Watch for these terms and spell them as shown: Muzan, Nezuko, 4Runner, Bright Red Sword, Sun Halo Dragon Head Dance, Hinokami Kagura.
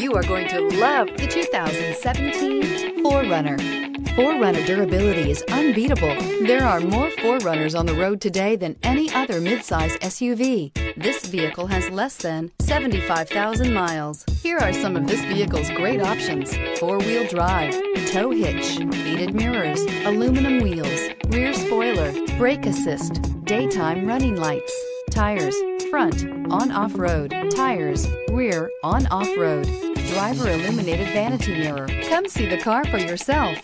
You are going to love the 2017 4Runner. 4Runner durability is unbeatable. There are more 4Runners on the road today than any other midsize SUV. This vehicle has less than 75,000 miles. Here are some of this vehicle's great options: four-wheel drive, tow hitch, heated mirrors, aluminum wheels, rear spoiler, brake assist, daytime running lights, tires, front, on-off-road, tires, rear, on-off-road, driver illuminated vanity mirror. Come see the car for yourself.